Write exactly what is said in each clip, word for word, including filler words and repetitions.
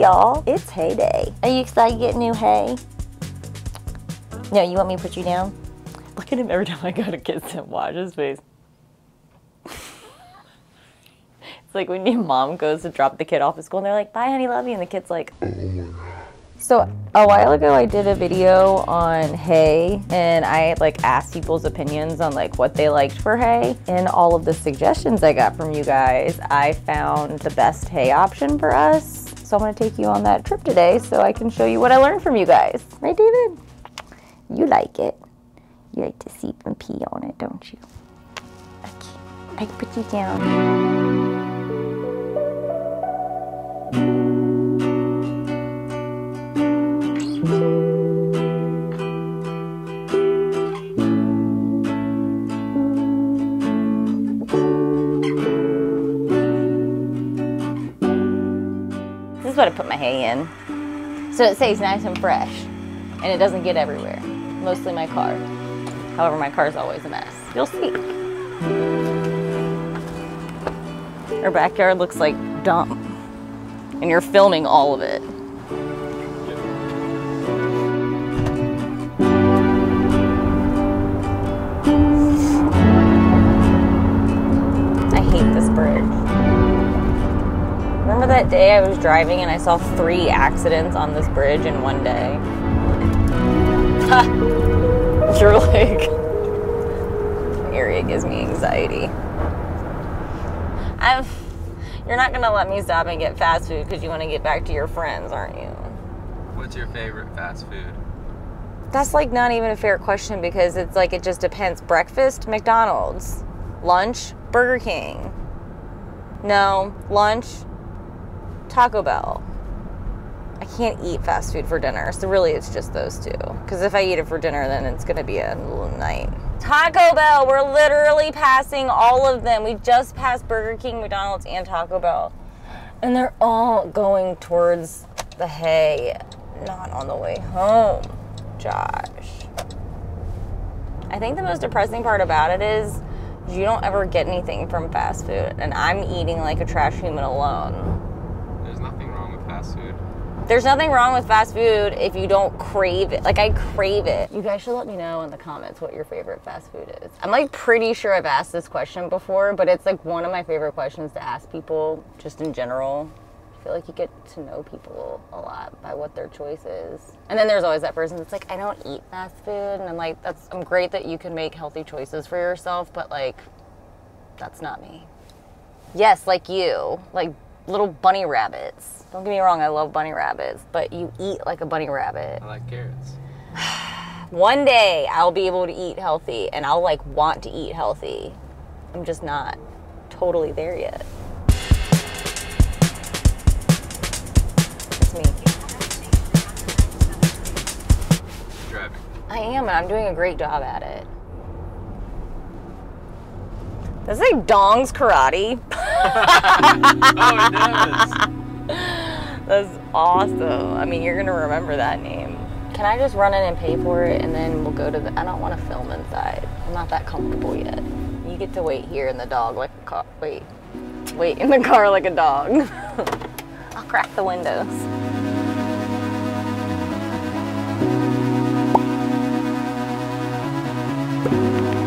Hey y'all, it's hay day. Are you excited to get new hay? No, you want me to put you down? Look at him every time I go to kiss him. Watch his face. It's like when your mom goes to drop the kid off at school and they're like, bye honey, love you, and the kid's like, oh my God. So a while ago I did a video on hay and I like asked people's opinions on like what they liked for hay, and all of the suggestions I got from you guys, I found the best hay option for us. So I'm gonna take you on that trip today so I can show you what I learned from you guys. Right, David? You like it. You like to sleep and pee on it, don't you? Okay, I can put you down. This is what I put my hay in, so it stays nice and fresh, and it doesn't get everywhere. Mostly my car. However, my car's always a mess. You'll see. Our backyard looks like dump, and you're filming all of it. I hate this bridge. Remember that day I was driving and I saw three accidents on this bridge in one day? Ha! Your leg. This area gives me anxiety. I'm, you're not gonna let me stop and get fast food because you want to get back to your friends, aren't you? What's your favorite fast food? That's like not even a fair question because it's like it just depends. Breakfast, McDonald's. Lunch, Burger King. No, lunch, Taco Bell. I can't eat fast food for dinner, so really it's just those two. Because if I eat it for dinner, then it's gonna be a little night. Taco Bell, we're literally passing all of them. We just passed Burger King, McDonald's, and Taco Bell. And they're all going towards the hay, not on the way home, Josh. I think the most depressing part about it is you don't ever get anything from fast food, and I'm eating like a trash human alone. There's nothing wrong with fast food. There's nothing wrong with fast food if you don't crave it. Like, I crave it. You guys should let me know in the comments what your favorite fast food is. I'm like pretty sure I've asked this question before, but it's like one of my favorite questions to ask people just in general. I feel like you get to know people a lot by what their choice is. And then there's always that person that's like, I don't eat fast food. And I'm like, that's I'm great that you can make healthy choices for yourself, but like, that's not me. Yes, like you. Like, little bunny rabbits. Don't get me wrong, I love bunny rabbits, but you eat like a bunny rabbit. I like carrots. One day I'll be able to eat healthy and I'll like want to eat healthy. I'm just not totally there yet. It's me. Driving. I am, and I'm doing a great job at it. Does it say Dong's Karate? Oh, it does. That's awesome. I mean, you're going to remember that name. Can I just run in and pay for it, and then we'll go to the... I don't want to film inside. I'm not that comfortable yet. You get to wait here in the dog like a car. Wait. Wait in the car like a dog. I'll crack the windows.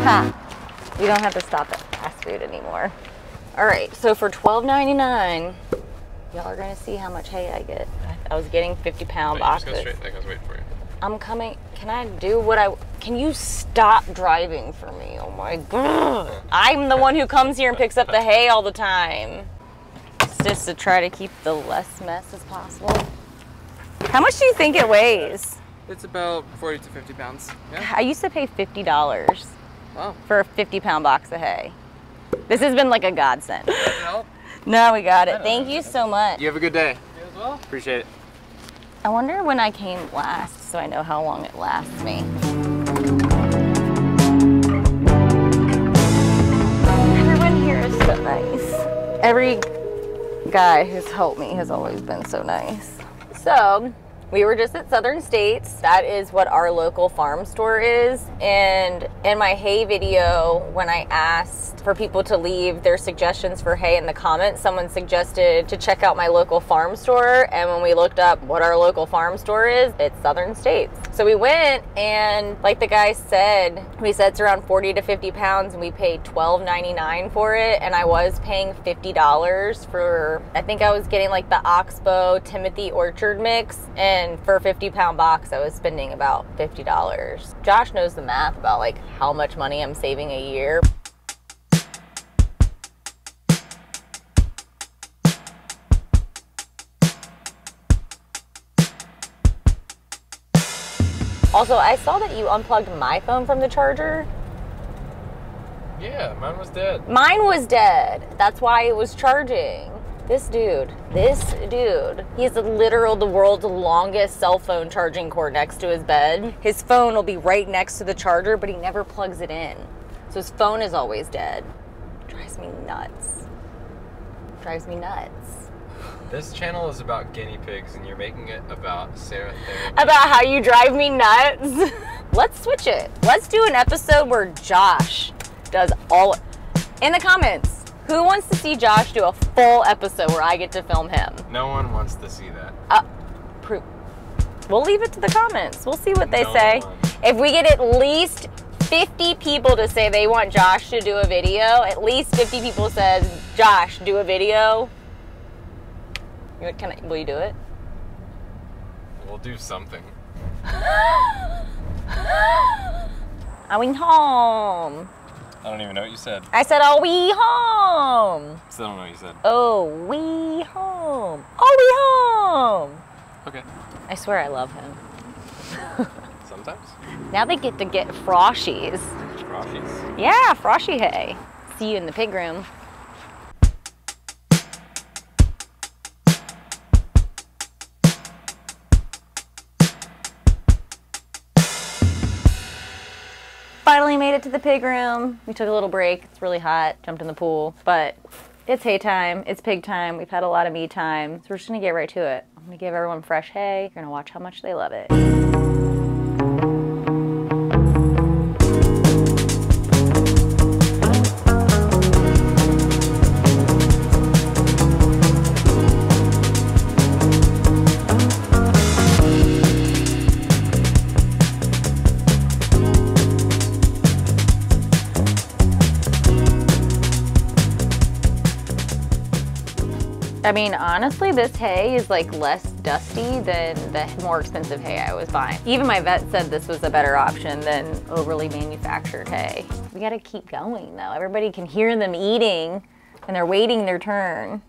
Ha. You don't have to stop at fast food anymore. All right, so for twelve ninety-nine, y'all are gonna see how much hay I get. I was getting fifty pound no, boxes. Just go straight, like I was waiting for you. I'm coming, can I do what I, can you stop driving for me? Oh my God. I'm the one who comes here and picks up the hay all the time. It's just to try to keep the less mess as possible. How much do you think it weighs? It's about forty to fifty pounds. Yeah. I used to pay fifty dollars. Wow. For a fifty pound box of hay. This has been like a godsend. No, we got it. Thank you so much. You have a good day. You as well. Appreciate it. I wonder when I came last, so I know how long it lasts me. Everyone here is so nice. Every guy who's helped me has always been so nice. So, We were just at Southern States. That is what our local farm store is. And in my hay video, when I asked for people to leave their suggestions for hay in the comments, someone suggested to check out my local farm store. And when we looked up what our local farm store is, it's Southern States. So we went, and like the guy said, we said it's around forty to fifty pounds, and we paid twelve ninety-nine for it. And I was paying fifty dollars for, I think I was getting like the Oxbow Timothy Orchard mix. And And for a fifty pound box, I was spending about fifty dollars. Josh knows the math about like how much money I'm saving a year. Also, I saw that you unplugged my phone from the charger. Yeah, mine was dead. Mine was dead. That's why it was charging. This dude, this dude, he has the literal, the world's longest cell phone charging cord next to his bed. His phone will be right next to the charger, but he never plugs it in. So his phone is always dead. Drives me nuts. Drives me nuts. This channel is about guinea pigs, and you're making it about Sarah therapy. About how you drive me nuts. Let's switch it. Let's do an episode where Josh does all, in the comments. Who wants to see Josh do a full episode where I get to film him? No one wants to see that. Uh, we'll leave it to the comments. We'll see what they no say. One. If we get at least fifty people to say they want Josh to do a video, at least fifty people says, Josh, do a video. Can I, will you do it? We'll do something. I went home. I don't even know what you said. I said, oh, we home. Still don't know what you said. Oh, we home. Oh, we home. Okay. I swear I love him. Sometimes. Now they get to get froshies. Froshies? Yeah, froshy hay. See you in the pig room. Finally made it to the pig room. We took a little break. It's really hot. Jumped in the pool. But it's hay time. It's pig time. We've had a lot of me time. So we're just going to get right to it. I'm going to give everyone fresh hay. You're going to watch how much they love it. I mean, honestly, this hay is like less dusty than the more expensive hay I was buying. Even my vet said this was a better option than overly manufactured hay. We gotta keep going though. Everybody can hear them eating and they're waiting their turn.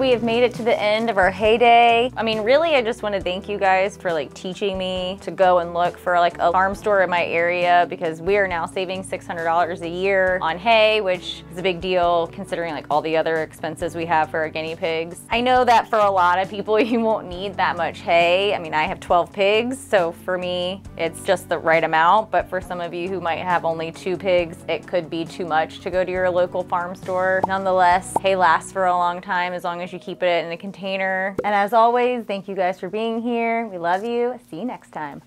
We have made it to the end of our hay day. I mean, really, I just want to thank you guys for like teaching me to go and look for like a farm store in my area, because we are now saving six hundred dollars a year on hay, which is a big deal considering like all the other expenses we have for our guinea pigs. I know that for a lot of people, you won't need that much hay. I mean, I have twelve pigs, so for me, it's just the right amount. But for some of you who might have only two pigs, it could be too much to go to your local farm store. Nonetheless, hay lasts for a long time as long as you keep it in a container. And as always, thank you guys for being here. We love you. See you next time.